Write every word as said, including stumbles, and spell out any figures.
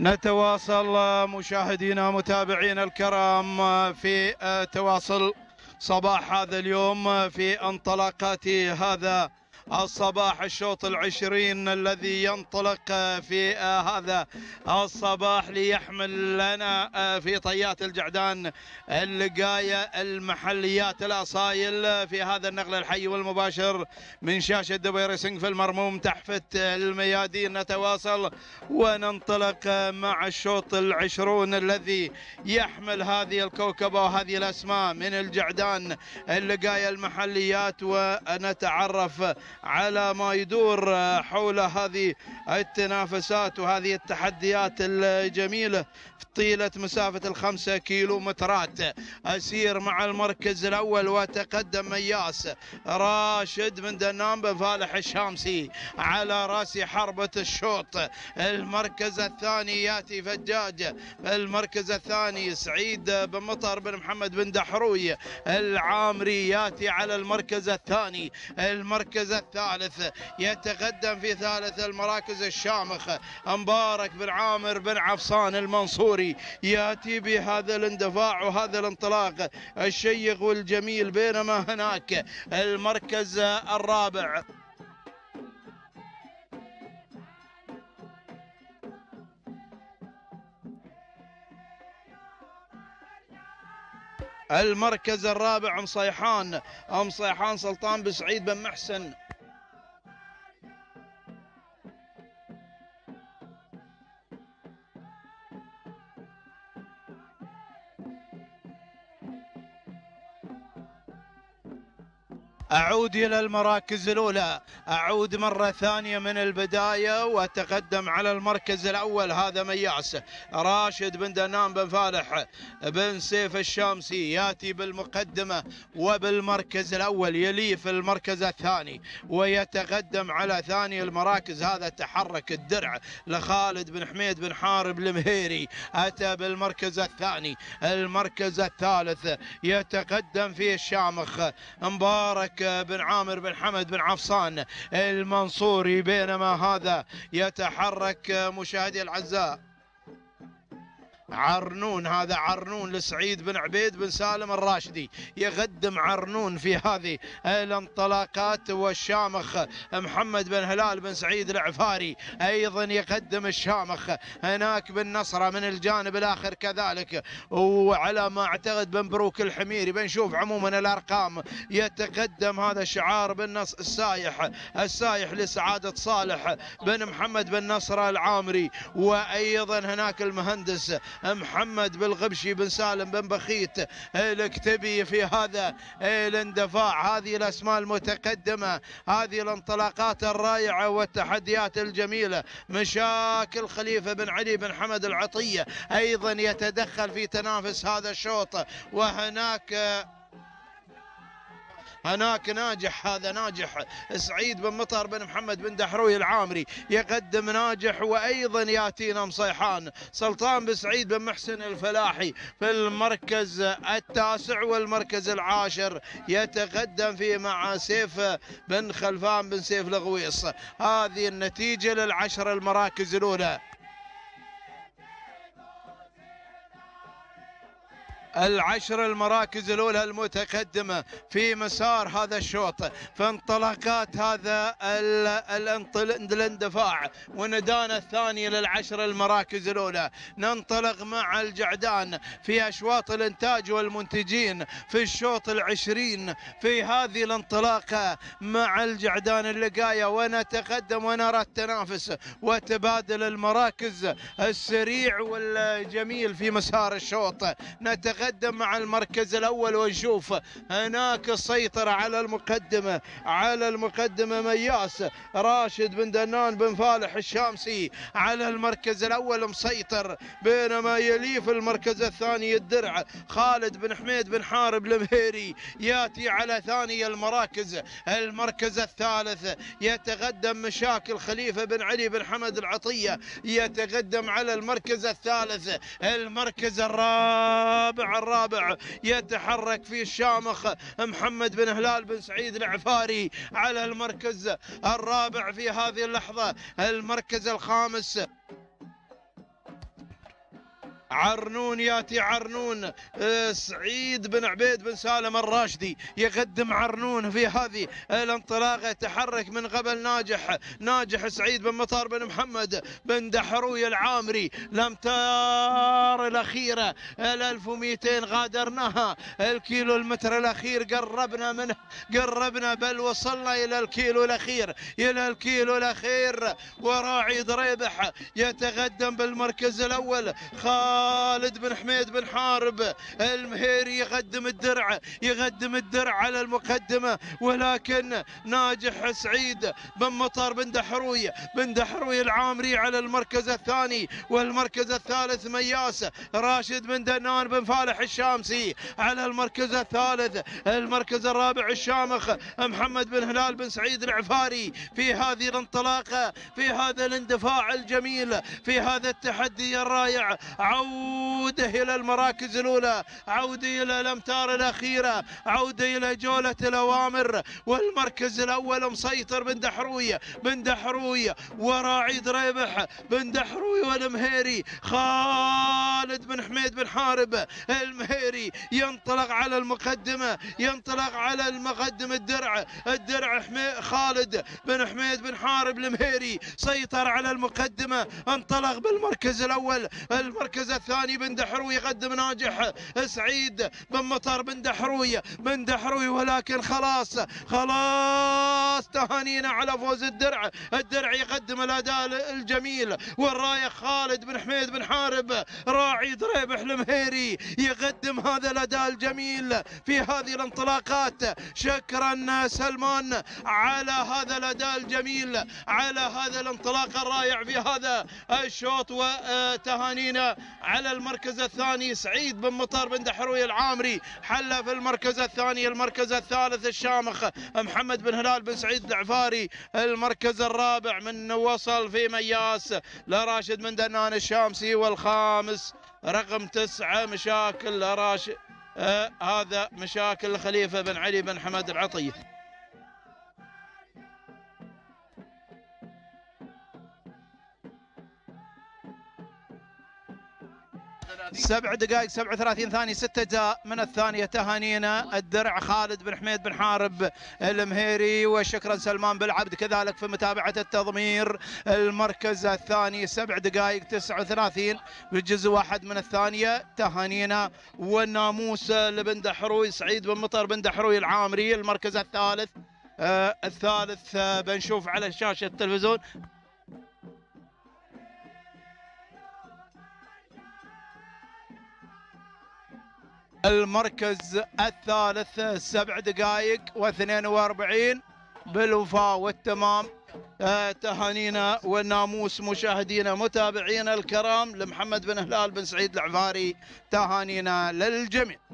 نتواصل مشاهدينا متابعينا الكرام في تواصل صباح هذا اليوم في انطلاقات هذا الصباح الشوط العشرين الذي ينطلق في هذا الصباح ليحمل لنا في طيات الجعدان اللقاية المحليات الأصايل في هذا النقل الحي والمباشر من شاشة دبي ريسنج في المرموم تحفة الميادين. نتواصل وننطلق مع الشوط العشرون الذي يحمل هذه الكوكبة وهذه الأسماء من الجعدان اللقاية المحليات، ونتعرف على ما يدور حول هذه التنافسات وهذه التحديات الجميلة طيلة مسافة الخمسة كيلومترات. أسير مع المركز الأول وتقدم مياس راشد بن دنان بن فالح الشامسي على رأس حربة الشوط. المركز الثاني يأتي فجاج، المركز الثاني سعيد بن مطر بن محمد بن دحروي العامري يأتي على المركز الثاني. المركز الثالث يتقدم في ثالث المراكز الشامخ مبارك بن عامر بن عفصان المنصوري يأتي بهذا الاندفاع وهذا الانطلاق الشيق والجميل. بينما هناك المركز الرابع المركز الرابع مصيحان مصيحان سلطان بن سعيد بن محسن أعود إلى المراكز الأولى، أعود مرة ثانية من البداية وتقدم على المركز الأول هذا مياس راشد بن دنان بن فالح بن سيف الشامسي يأتي بالمقدمة وبالمركز الأول، يليه في المركز الثاني ويتقدم على ثاني المراكز. هذا تحرك الدرع لخالد بن حميد بن حارب المهيري أتى بالمركز الثاني. المركز الثالث يتقدم فيه الشامخ مبارك بن عامر بن حمد بن عفصان المنصوري. بينما هذا يتحرك مشاهدي الأعزاء عرنون، هذا عرنون لسعيد بن عبيد بن سالم الراشدي يقدم عرنون في هذه الانطلاقات. والشامخ محمد بن هلال بن سعيد العفاري أيضا يقدم الشامخ. هناك بن نصرة من الجانب الآخر كذلك، وعلى ما أعتقد بن بروك الحميري. بنشوف عموما الأرقام. يتقدم هذا الشعار بن نص السايح السايح لسعادة صالح بن محمد بن نصره العامري. وأيضا هناك المهندس محمد بالغبشي بن سالم بن بخيت الكتبي في هذا الاندفاع. هذه الأسماء المتقدمة، هذه الانطلاقات الرائعة والتحديات الجميلة. مشاكل خليفة بن علي بن حمد العطية أيضا يتدخل في تنافس هذا الشوط. وهناك هناك ناجح، هذا ناجح سعيد بن مطر بن محمد بن دحروي العامري يقدم ناجح. وأيضا يأتينا مصيحان سلطان بن سعيد بن محسن الفلاحي في المركز التاسع. والمركز العاشر يتقدم فيه مع سيف بن خلفان بن سيف الغويص. هذه النتيجة للعشر المراكز الأولى. العشر المراكز الأولى المتقدمة في مسار هذا الشوط، في انطلاقات هذا الاندفاع وندانا الثاني للعشر المراكز الأولى. ننطلق مع الجعدان في أشواط الإنتاج والمنتجين في الشوط العشرين في هذه الانطلاقة مع الجعدان اللقاية. ونتقدم ونرى التنافس وتبادل المراكز السريع والجميل في مسار الشوط. نتقدم تقدم مع المركز الأول ونشوف هناك السيطرة على المقدمة على المقدمة مياس راشد بن دنان بن فالح الشامسي على المركز الأول مسيطر. بينما يليه في المركز الثاني الدرع خالد بن حميد بن حارب المهيري يأتي على ثاني المراكز. المركز الثالث يتقدم مشاكل خليفة بن علي بن حمد العطية يتقدم على المركز الثالث. المركز الرابع الرابع يتحرك فيه الشامخ محمد بن هلال بن سعيد العفاري على المركز الرابع في هذه اللحظة. المركز الخامس عرنون ياتي عرنون. سعيد بن عبيد بن سالم الراشدي يقدم عرنون في هذه الانطلاقه. تحرك من قبل ناجح ناجح سعيد بن مطر بن محمد بن دحروي العامري. الامتار الاخيره ال ألف ومئتين غادرناها، الكيلو المتر الاخير قربنا منه، قربنا بل وصلنا الى الكيلو الاخير، الى الكيلو الاخير. وراعي دريبح يتقدم بالمركز الاول. خالد بن حميد بن حارب المهيري يقدم الدرع، يقدم الدرع على المقدمة، ولكن ناجح سعيد بن مطر بن دحروي بن دحروي العامري على المركز الثاني. والمركز الثالث مياس راشد بن دنان بن فالح الشامسي على المركز الثالث. المركز الرابع الشامخ محمد بن هلال بن سعيد العفاري في هذه الانطلاقة، في هذا الاندفاع الجميل، في هذا التحدي الرائع. عودة إلى المراكز الأولى، عودة إلى الأمتار الأخيرة، عودة إلى جولة الأوامر. والمركز الأول مسيطر بن دحروي بن دحروي وراعي دريبح بن دحروي والمهيري. خالد بن حميد بن حارب المهيري ينطلق على المقدمة، ينطلق على المقدمة. الدرع الدرع خالد بن حميد بن حارب المهيري سيطر على المقدمة، انطلق بالمركز الأول. المركز الثاني بن دحروي يقدم ناجح سعيد بن مطر بن دحروي بن دحروي ولكن خلاص خلاص تهانينا على فوز الدرع. الدرع يقدم الاداء الجميل والرايح. خالد بن حميد بن حارب راعي دريبح المهيري يقدم هذا الاداء الجميل في هذه الانطلاقات. شكرا سلمان على هذا الاداء الجميل، على هذا الانطلاق الرائع في هذا الشوط، وتهانينا على المركز الثاني. سعيد بن مطر بن دحروي العامري حل في المركز الثاني. المركز الثالث الشامخ محمد بن هلال بن سعيد العفاري. المركز الرابع من وصل في مياس لراشد بن دنان الشامسي. والخامس رقم تسعة مشاكل راشد، آه هذا مشاكل خليفة بن علي بن حمد العطية. سبع دقائق سبع وثلاثين ثانية، ستة اجزاء من الثانية. تهانينا الدرع خالد بن حميد بن حارب المهيري، وشكرا سلمان بالعبد كذلك في متابعة التضمير. المركز الثاني سبع دقائق تسعة وثلاثين بالجزء واحد من الثانية. تهانينا والناموس لبن دحروي سعيد بن مطر بن دحروي العامري. المركز الثالث آه الثالث آه بنشوف على شاشة التلفزيون. المركز الثالث سبع دقائق واثنين واربعين بالوفاء والتمام. تهانينا والناموس مشاهدينا متابعينا الكرام لمحمد بن هلال بن سعيد العفاري. تهانينا للجميع.